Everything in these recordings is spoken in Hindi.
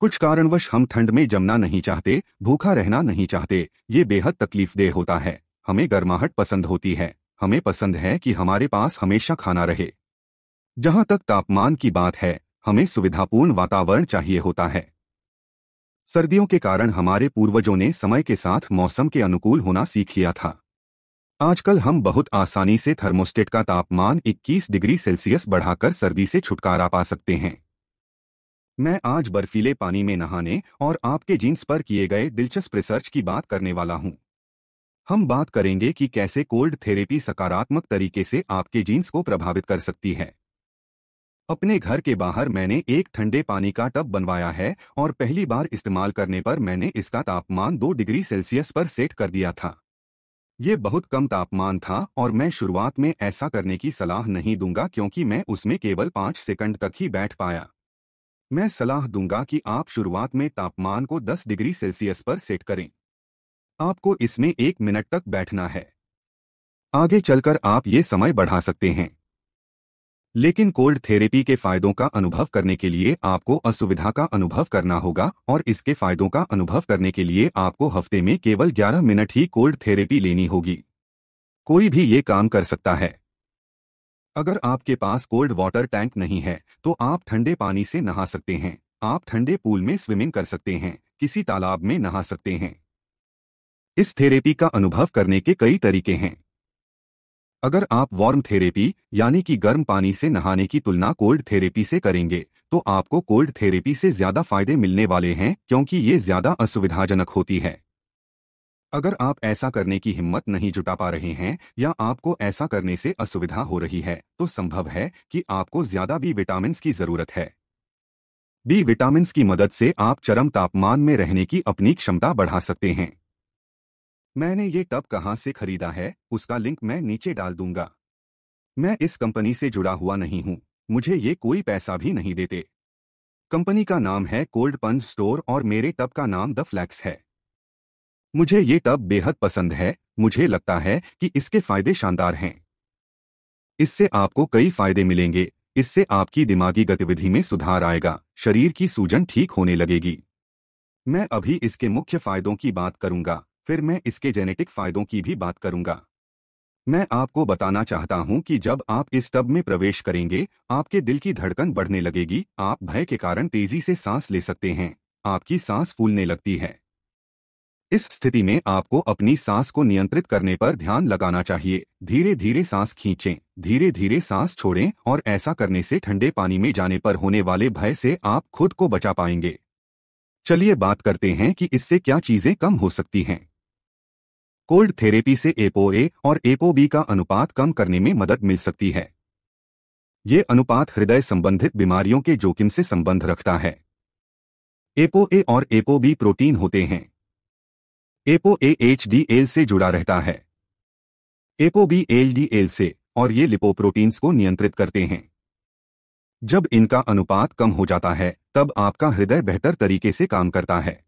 कुछ कारणवश हम ठंड में जमना नहीं चाहते, भूखा रहना नहीं चाहते। ये बेहद तकलीफदेह होता है। हमें गर्माहट पसंद होती है। हमें पसंद है कि हमारे पास हमेशा खाना रहे। जहाँ तक तापमान की बात है, हमें सुविधापूर्ण वातावरण चाहिए होता है। सर्दियों के कारण हमारे पूर्वजों ने समय के साथ मौसम के अनुकूल होना सीख लिया था। आजकल हम बहुत आसानी से थर्मोस्टेट का तापमान 21 डिग्री सेल्सियस बढ़ाकर सर्दी से छुटकारा पा सकते हैं। मैं आज बर्फीले पानी में नहाने और आपके जीन्स पर किए गए दिलचस्प रिसर्च की बात करने वाला हूं। हम बात करेंगे कि कैसे कोल्ड थेरेपी सकारात्मक तरीके से आपके जीन्स को प्रभावित कर सकती है। अपने घर के बाहर मैंने एक ठंडे पानी का टब बनवाया है और पहली बार इस्तेमाल करने पर मैंने इसका तापमान 2 डिग्री सेल्सियस पर सेट कर दिया था। ये बहुत कम तापमान था और मैं शुरुआत में ऐसा करने की सलाह नहीं दूंगा क्योंकि मैं उसमें केवल 5 सेकंड तक ही बैठ पाया। मैं सलाह दूंगा कि आप शुरुआत में तापमान को 10 डिग्री सेल्सियस पर सेट करें। आपको इसमें 1 मिनट तक बैठना है। आगे चलकर आप ये समय बढ़ा सकते हैं। लेकिन कोल्ड थेरेपी के फायदों का अनुभव करने के लिए आपको असुविधा का अनुभव करना होगा और इसके फायदों का अनुभव करने के लिए आपको हफ्ते में केवल 11 मिनट ही कोल्ड थेरेपी लेनी होगी। कोई भी ये काम कर सकता है। अगर आपके पास कोल्ड वाटर टैंक नहीं है तो आप ठंडे पानी से नहा सकते हैं। आप ठंडे पूल में स्विमिंग कर सकते हैं, किसी तालाब में नहा सकते हैं। इस थेरेपी का अनुभव करने के कई तरीके हैं। अगर आप वार्म थेरेपी यानी कि गर्म पानी से नहाने की तुलना कोल्ड थेरेपी से करेंगे तो आपको कोल्ड थेरेपी से ज़्यादा फायदे मिलने वाले हैं क्योंकि ये ज़्यादा असुविधाजनक होती है। अगर आप ऐसा करने की हिम्मत नहीं जुटा पा रहे हैं या आपको ऐसा करने से असुविधा हो रही है तो संभव है कि आपको ज़्यादा बी विटामिन की ज़रूरत है। बी विटामिन की मदद से आप चरम तापमान में रहने की अपनी क्षमता बढ़ा सकते हैं। मैंने ये टब कहाँ से खरीदा है उसका लिंक मैं नीचे डाल दूंगा। मैं इस कंपनी से जुड़ा हुआ नहीं हूँ। मुझे ये कोई पैसा भी नहीं देते। कंपनी का नाम है कोल्ड पंच स्टोर और मेरे टब का नाम द फ्लेक्स है। मुझे ये टब बेहद पसंद है। मुझे लगता है कि इसके फायदे शानदार हैं। इससे आपको कई फायदे मिलेंगे। इससे आपकी दिमागी गतिविधि में सुधार आएगा। शरीर की सूजन ठीक होने लगेगी। मैं अभी इसके मुख्य फायदों की बात करूंगा, फिर मैं इसके जेनेटिक फायदों की भी बात करूंगा। मैं आपको बताना चाहता हूं कि जब आप इस टब में प्रवेश करेंगे आपके दिल की धड़कन बढ़ने लगेगी। आप भय के कारण तेजी से सांस ले सकते हैं। आपकी सांस फूलने लगती है। इस स्थिति में आपको अपनी सांस को नियंत्रित करने पर ध्यान लगाना चाहिए। धीरे धीरे सांस खींचें, धीरे धीरे सांस छोड़ें और ऐसा करने से ठंडे पानी में जाने पर होने वाले भय से आप खुद को बचा पाएंगे। चलिए बात करते हैं कि इससे क्या चीज़ें कम हो सकती हैं। कोल्ड थेरेपी से एपोए और एपोबी का अनुपात कम करने में मदद मिल सकती है। ये अनुपात हृदय संबंधित बीमारियों के जोखिम से संबंध रखता है। एपोए और एपोबी प्रोटीन होते हैं। एपोए एचडीएल से जुड़ा रहता है, एपोबी एलडीएल से, और ये लिपोप्रोटीन्स को नियंत्रित करते हैं। जब इनका अनुपात कम हो जाता है तब आपका हृदय बेहतर तरीके से काम करता है।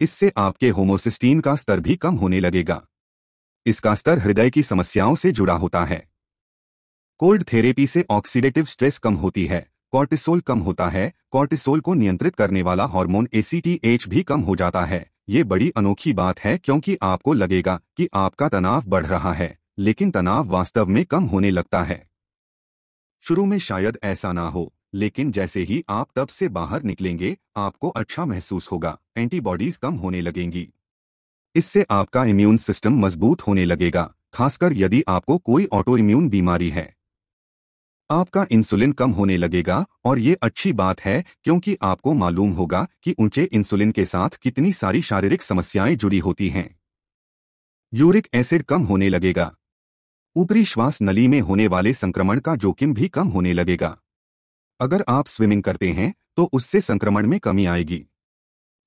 इससे आपके होमोसिस्टीन का स्तर भी कम होने लगेगा। इसका स्तर हृदय की समस्याओं से जुड़ा होता है। कोल्ड थेरेपी से ऑक्सीडेटिव स्ट्रेस कम होती है। कॉर्टिसोल कम होता है। कॉर्टिसोल को नियंत्रित करने वाला हार्मोन एसीटीएच भी कम हो जाता है। ये बड़ी अनोखी बात है क्योंकि आपको लगेगा कि आपका तनाव बढ़ रहा है लेकिन तनाव वास्तव में कम होने लगता है। शुरू में शायद ऐसा ना हो लेकिन जैसे ही आप टब से बाहर निकलेंगे आपको अच्छा महसूस होगा। एंटीबॉडीज कम होने लगेंगी। इससे आपका इम्यून सिस्टम मजबूत होने लगेगा, खासकर यदि आपको कोई ऑटोइम्यून बीमारी है। आपका इंसुलिन कम होने लगेगा और ये अच्छी बात है क्योंकि आपको मालूम होगा कि ऊंचे इंसुलिन के साथ कितनी सारी शारीरिक समस्याएं जुड़ी होती हैं। यूरिक एसिड कम होने लगेगा। ऊपरी श्वास नली में होने वाले संक्रमण का जोखिम भी कम होने लगेगा। अगर आप स्विमिंग करते हैं तो उससे संक्रमण में कमी आएगी।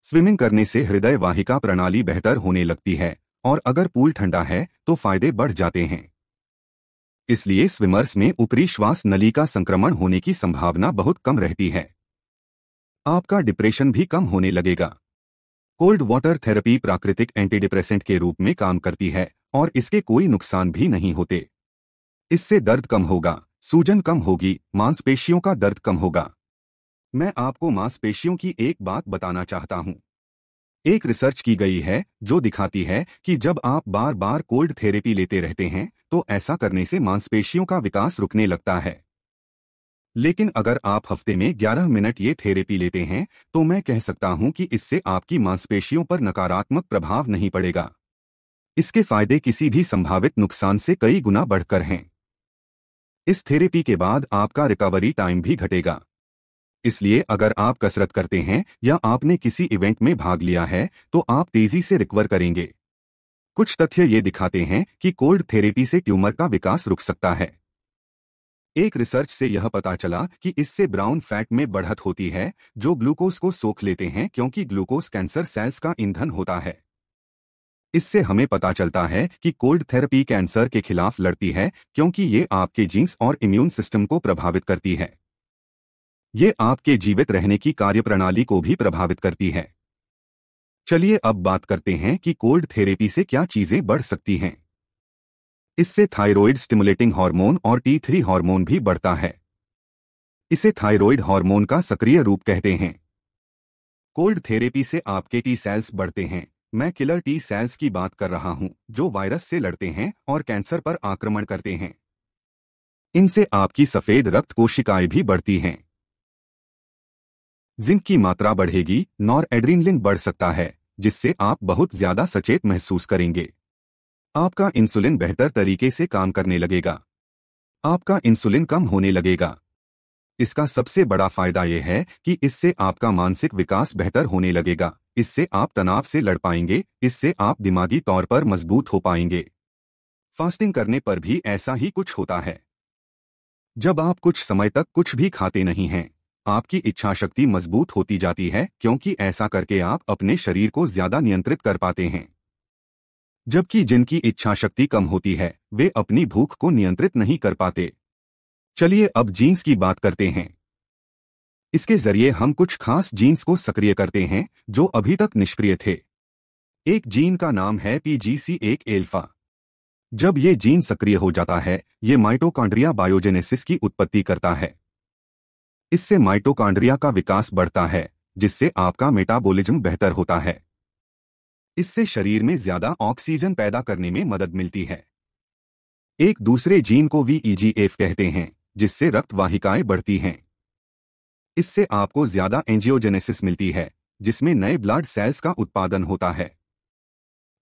स्विमिंग करने से हृदय वाहिका प्रणाली बेहतर होने लगती है और अगर पूल ठंडा है तो फायदे बढ़ जाते हैं। इसलिए स्विमर्स में ऊपरी श्वास नली का संक्रमण होने की संभावना बहुत कम रहती है। आपका डिप्रेशन भी कम होने लगेगा। कोल्ड वाटर थेरेपी प्राकृतिक एंटीडिप्रेसेंट के रूप में काम करती है और इसके कोई नुकसान भी नहीं होते। इससे दर्द कम होगा, सूजन कम होगी, मांसपेशियों का दर्द कम होगा। मैं आपको मांसपेशियों की एक बात बताना चाहता हूं। एक रिसर्च की गई है जो दिखाती है कि जब आप बार बार कोल्ड थेरेपी लेते रहते हैं तो ऐसा करने से मांसपेशियों का विकास रुकने लगता है। लेकिन अगर आप हफ्ते में 11 मिनट ये थेरेपी लेते हैं तो मैं कह सकता हूं कि इससे आपकी मांसपेशियों पर नकारात्मक प्रभाव नहीं पड़ेगा। इसके फायदे किसी भी संभावित नुकसान से कई गुना बढ़कर हैं। इस थेरेपी के बाद आपका रिकवरी टाइम भी घटेगा। इसलिए अगर आप कसरत करते हैं या आपने किसी इवेंट में भाग लिया है तो आप तेजी से रिकवर करेंगे। कुछ तथ्य ये दिखाते हैं कि कोल्ड थेरेपी से ट्यूमर का विकास रुक सकता है। एक रिसर्च से यह पता चला कि इससे ब्राउन फैट में बढ़त होती है जो ग्लूकोज को सोख लेते हैं, क्योंकि ग्लूकोज कैंसर सेल्स का ईंधन होता है। इससे हमें पता चलता है कि कोल्ड थेरेपी कैंसर के खिलाफ लड़ती है, क्योंकि ये आपके जीन्स और इम्यून सिस्टम को प्रभावित करती है। ये आपके जीवित रहने की कार्यप्रणाली को भी प्रभावित करती है। चलिए अब बात करते हैं कि कोल्ड थेरेपी से क्या चीज़ें बढ़ सकती हैं। इससे थायराइड स्टिमुलेटिंग हार्मोन और T3 हार्मोन भी बढ़ता है। इसे थायराइड हार्मोन का सक्रिय रूप कहते हैं। कोल्ड थेरेपी से आपके T सेल्स बढ़ते हैं। मैं किलर T सेल्स की बात कर रहा हूं जो वायरस से लड़ते हैं और कैंसर पर आक्रमण करते हैं। इनसे आपकी सफेद रक्त कोशिकाएं भी बढ़ती हैं। जिंक की मात्रा बढ़ेगी, नॉरएड्रीनलिन बढ़ सकता है जिससे आप बहुत ज्यादा सचेत महसूस करेंगे। आपका इंसुलिन बेहतर तरीके से काम करने लगेगा। आपका इंसुलिन कम होने लगेगा। इसका सबसे बड़ा फायदा यह है कि इससे आपका मानसिक विकास बेहतर होने लगेगा। इससे आप तनाव से लड़ पाएंगे। इससे आप दिमागी तौर पर मजबूत हो पाएंगे। फास्टिंग करने पर भी ऐसा ही कुछ होता है। जब आप कुछ समय तक कुछ भी खाते नहीं हैं, आपकी इच्छा शक्ति मजबूत होती जाती है, क्योंकि ऐसा करके आप अपने शरीर को ज्यादा नियंत्रित कर पाते हैं। जबकि जिनकी इच्छा शक्ति कम होती है वे अपनी भूख को नियंत्रित नहीं कर पाते। चलिए अब जीन्स की बात करते हैं। इसके जरिए हम कुछ खास जीन्स को सक्रिय करते हैं जो अभी तक निष्क्रिय थे। एक जीन का नाम है PGC1α। जब ये जीन सक्रिय हो जाता है ये माइटोकांड्रिया बायोजेनेसिस की उत्पत्ति करता है। इससे माइटोकांड्रिया का विकास बढ़ता है जिससे आपका मेटाबॉलिज्म बेहतर होता है। इससे शरीर में ज्यादा ऑक्सीजन पैदा करने में मदद मिलती है। एक दूसरे जीन को VEGF कहते हैं जिससे रक्त वाहिकाएं बढ़ती हैं। इससे आपको ज्यादा एंजियोजेनेसिस मिलती है जिसमें नए ब्लड सेल्स का उत्पादन होता है।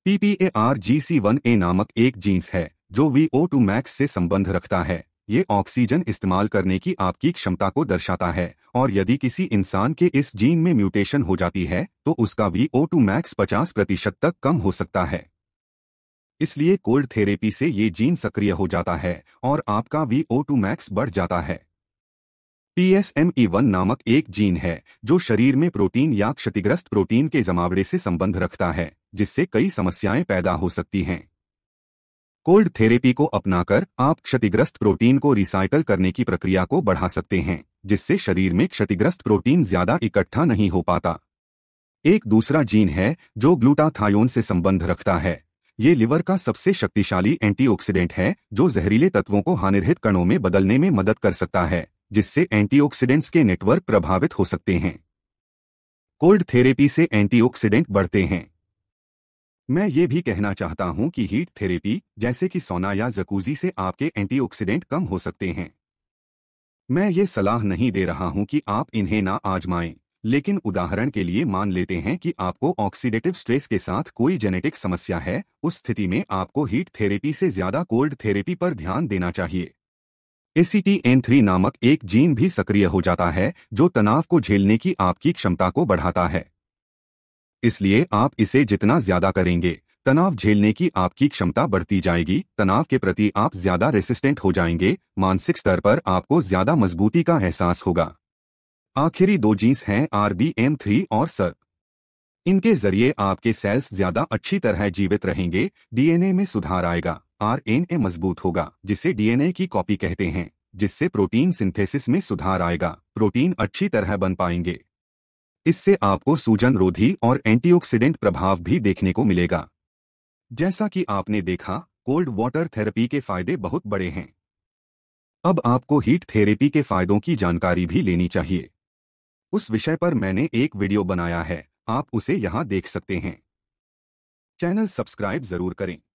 PPARC1A नामक एक जीन्स है जो VO2 max से संबंध रखता है। ये ऑक्सीजन इस्तेमाल करने की आपकी क्षमता को दर्शाता है, और यदि किसी इंसान के इस जीन में म्यूटेशन हो जाती है तो उसका VO2 max 50% तक कम हो सकता है। इसलिए कोल्ड थेरेपी से ये जीन सक्रिय हो जाता है और आपका VO2 max बढ़ जाता है। PSME1 नामक एक जीन है जो शरीर में प्रोटीन या क्षतिग्रस्त प्रोटीन के जमावड़े से संबंध रखता है, जिससे कई समस्याएं पैदा हो सकती हैं। कोल्ड थेरेपी को अपनाकर आप क्षतिग्रस्त प्रोटीन को रिसाइकल करने की प्रक्रिया को बढ़ा सकते हैं, जिससे शरीर में क्षतिग्रस्त प्रोटीन ज्यादा इकट्ठा नहीं हो पाता। एक दूसरा जीन है जो ग्लूटाथायोन से संबंध रखता है। ये लिवर का सबसे शक्तिशाली एंटीऑक्सीडेंट है जो जहरीले तत्वों को हानिरहित कणों में बदलने में मदद कर सकता है, जिससे एंटीऑक्सीडेंट्स के नेटवर्क प्रभावित हो सकते हैं। कोल्ड थेरेपी से एंटीऑक्सीडेंट बढ़ते हैं। मैं ये भी कहना चाहता हूं कि हीट थेरेपी जैसे कि सोना या जकूजी से आपके एंटीऑक्सीडेंट कम हो सकते हैं। मैं ये सलाह नहीं दे रहा हूं कि आप इन्हें ना आजमाएं, लेकिन उदाहरण के लिए मान लेते हैं कि आपको ऑक्सीडेटिव स्ट्रेस के साथ कोई जेनेटिक समस्या है। उस स्थिति में आपको हीट थेरेपी से ज्यादा कोल्ड थेरेपी पर ध्यान देना चाहिए। ACTN3 नामक एक जीन भी सक्रिय हो जाता है जो तनाव को झेलने की आपकी क्षमता को बढ़ाता है। इसलिए आप इसे जितना ज्यादा करेंगे तनाव झेलने की आपकी क्षमता बढ़ती जाएगी। तनाव के प्रति आप ज्यादा रेसिस्टेंट हो जाएंगे। मानसिक स्तर पर आपको ज्यादा मजबूती का एहसास होगा। आखिरी दो जीन्स हैं RBM3 और सर। इनके जरिए आपके सेल्स ज्यादा अच्छी तरह जीवित रहेंगे। DNA में सुधार आएगा। RNA मजबूत होगा जिसे DNA की कॉपी कहते हैं, जिससे प्रोटीन सिंथेसिस में सुधार आएगा। प्रोटीन अच्छी तरह बन पाएंगे। इससे आपको सूजन रोधी और एंटीऑक्सीडेंट प्रभाव भी देखने को मिलेगा। जैसा कि आपने देखा, कोल्ड वाटर थेरेपी के फायदे बहुत बड़े हैं। अब आपको हीट थेरेपी के फायदों की जानकारी भी लेनी चाहिए। उस विषय पर मैंने एक वीडियो बनाया है, आप उसे यहाँ देख सकते हैं। चैनल सब्सक्राइब जरूर करें।